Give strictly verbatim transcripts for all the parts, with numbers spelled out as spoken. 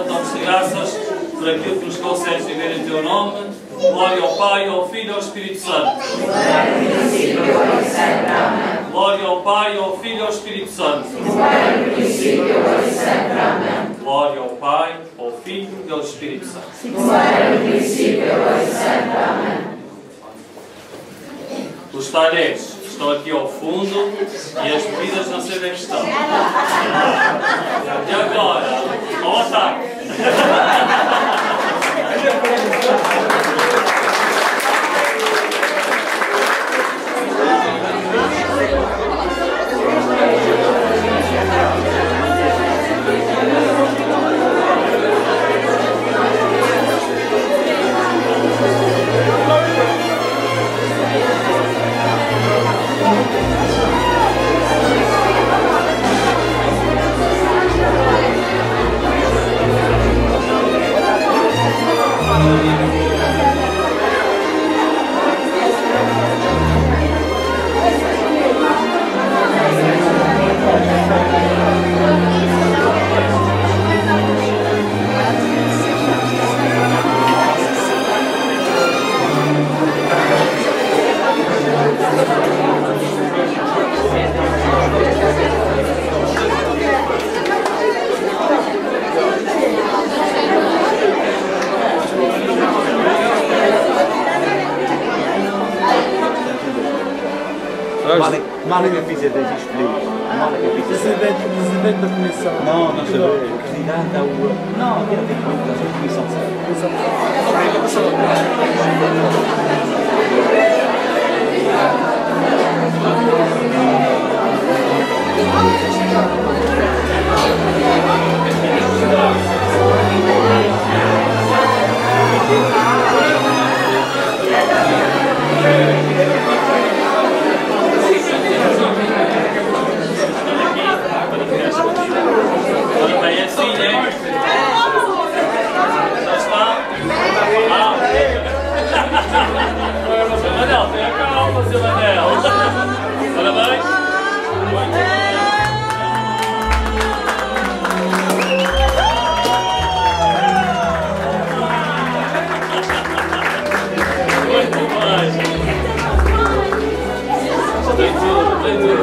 Ele, damos-te graças por aquilo que nos consegues viver em Teu nome. Glória ao Pai, ao Filho e ao Espírito Santo. Glória ao Pai, ao Filho e ao Espírito Santo. Glória ao Pai, ao Filho e ao Espírito Santo. Os talheres estão aqui ao fundo e as bebidas não sei bem que estão. E agora, ao ataque. Málaga Pizza dez escolhidos. Málaga Pizza. Presidente da Comissão. Não, não sei. Candidato à U A. Não, agora tem muitas comissão de saúde. Comissão de saúde. Comissão de saúde. É assim, né? Já está? Ah, Zelanel, tenha calma, Zelanel. Parabéns. Muito bem. Tem tudo, tem tudo.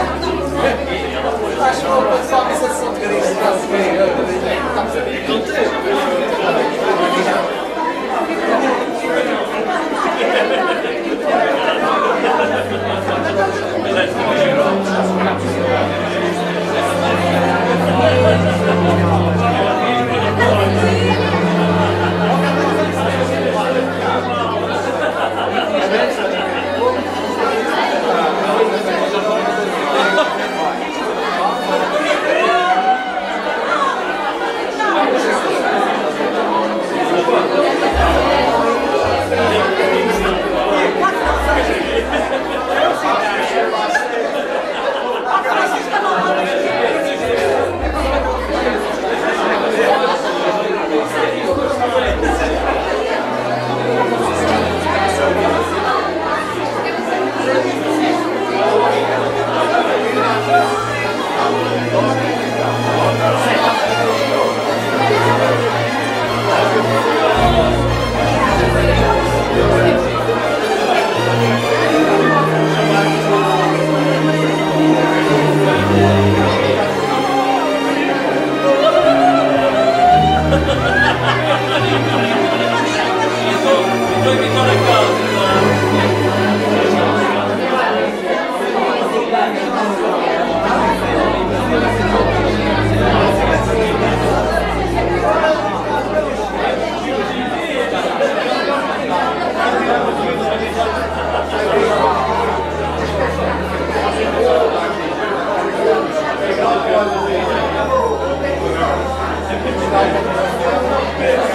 Thank you.